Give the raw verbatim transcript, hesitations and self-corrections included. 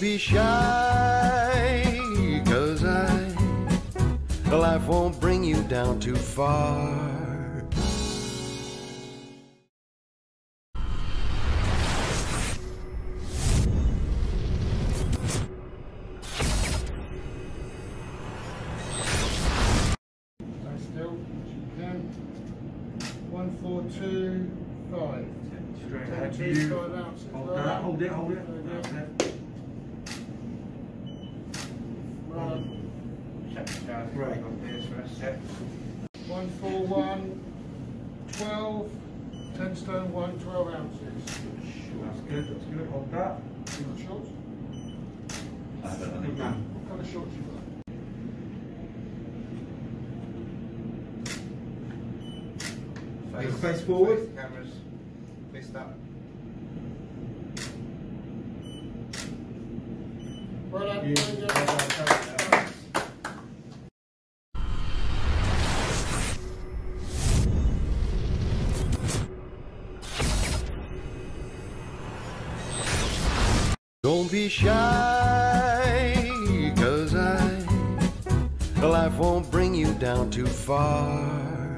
be shy, 'cause I, life won't bring you down too far. one, four, two, five. Straight ahead to you. Hold that, hold it, hold it. That's it. Right. Check the charge. Right. one, four, one, twelve. ten stone one, twelve ounces. That's good, that's good. Hold that. You got shorts? I don't know. What kind of shorts you got? Face, face forward. Face cameras. Face down. Well done. Yeah. Well done. Well done. Well done. Don't be shy, 'cause I, life won't bring you down too far.